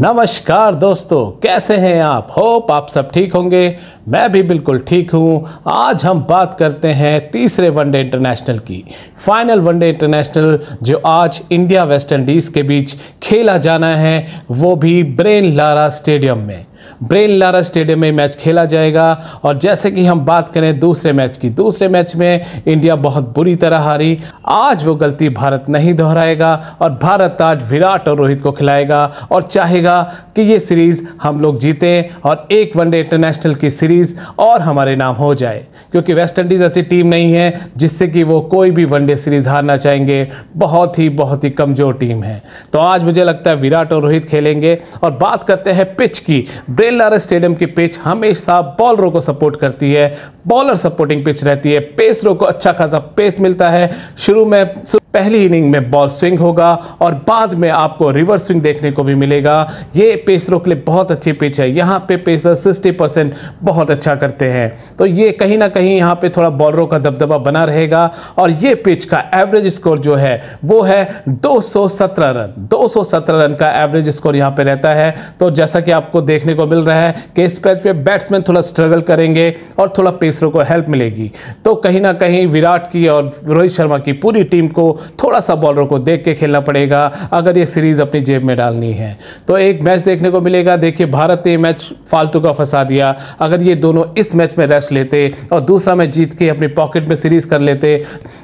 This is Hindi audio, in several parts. नमस्कार दोस्तों, कैसे हैं आप? होप आप सब ठीक होंगे। मैं भी बिल्कुल ठीक हूं। आज हम बात करते हैं तीसरे वनडे इंटरनेशनल की, फाइनल वनडे इंटरनेशनल जो आज इंडिया वेस्ट इंडीज़ के बीच खेला जाना है, वो भी ब्रायन लारा स्टेडियम में। ब्रायन लारा स्टेडियम में मैच खेला जाएगा। और जैसे कि हम बात करें दूसरे मैच की, दूसरे मैच में इंडिया बहुत बुरी तरह हारी। आज वो गलती भारत नहीं दोहराएगा और भारत आज विराट और रोहित को खिलाएगा और चाहेगा कि ये सीरीज़ हम लोग जीतें और एक वनडे इंटरनेशनल की सीरीज़ और हमारे नाम हो जाए, क्योंकि वेस्ट इंडीज़ ऐसी टीम नहीं है जिससे कि वो कोई भी वनडे सीरीज़ हारना चाहेंगे। बहुत ही कमज़ोर टीम है। तो आज मुझे लगता है विराट और रोहित खेलेंगे। और बात करते हैं पिच की। ब्रायन लारा स्टेडियम की पिच हमेशा बॉलरों को सपोर्ट करती है, बॉलर सपोर्टिंग पिच रहती है, पेसरों को अच्छा खासा पेस मिलता है। शुरू में पहली इनिंग में बॉल स्विंग होगा और बाद में आपको रिवर्स स्विंग देखने को भी मिलेगा। ये पेसरों के लिए बहुत अच्छी पिच है। यहाँ पे पेसर 60% बहुत अच्छा करते हैं, तो ये कहीं ना कहीं यहाँ पे थोड़ा बॉलरों का दबदबा बना रहेगा। और ये पिच का एवरेज स्कोर जो है वो है 217 रन। 217 रन का एवरेज स्कोर यहाँ पे रहता है। तो जैसा कि आपको देखने को मिल रहा है कि इस पिच पे बैट्समैन थोड़ा स्ट्रगल करेंगे और थोड़ा पेसरों को हेल्प मिलेगी। तो कहीं ना कहीं विराट की और रोहित शर्मा की पूरी टीम को थोड़ा सा बॉलरों को देख के खेलना पड़ेगा अगर ये सीरीज अपनी जेब में डालनी है। तो एक मैच देखने को मिलेगा। देखिए, भारत ने मैच फालतू का फंसा दिया। अगर ये दोनों इस मैच में रेस्ट लेते और दूसरा मैच जीत के अपने पॉकेट में सीरीज कर लेते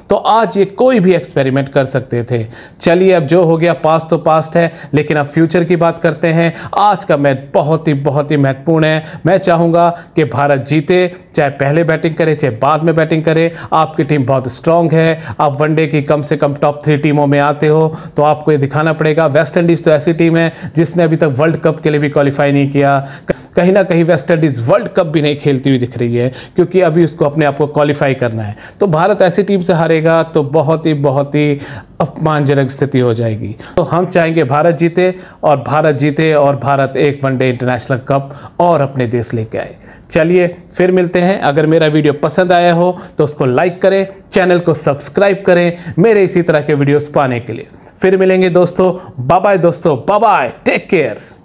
तो आज ये कोई भी एक्सपेरिमेंट कर सकते थे। चलिए, अब जो हो गया पास्ट तो पास्ट है, लेकिन अब फ्यूचर की बात करते हैं। आज का मैच बहुत ही महत्वपूर्ण है। मैं चाहूँगा कि भारत जीते, चाहे पहले बैटिंग करे चाहे बाद में बैटिंग करे। आपकी टीम बहुत स्ट्रांग है। आप वनडे की कम से कम टॉप 3 टीमों में आते हो तो आपको ये दिखाना पड़ेगा। वेस्ट इंडीज़ तो ऐसी टीम है जिसने अभी तक वर्ल्ड कप के लिए भी क्वालिफाई नहीं किया। कहीं ना कहीं वेस्ट इंडीज़ वर्ल्ड कप भी नहीं खेलती हुई दिख रही है, क्योंकि अभी उसको अपने आप को क्वालिफाई करना है। तो भारत ऐसी टीम से हारेगा तो बहुत ही अपमानजनक स्थिति हो जाएगी। तो हम चाहेंगे भारत जीते और भारत एक वनडे इंटरनेशनल कप और अपने देश लेके आए। चलिए, फिर मिलते हैं। अगर मेरा वीडियो पसंद आया हो तो उसको लाइक करें, चैनल को सब्सक्राइब करें मेरे इसी तरह के वीडियोस पाने के लिए। फिर मिलेंगे दोस्तों। Bye bye, take care.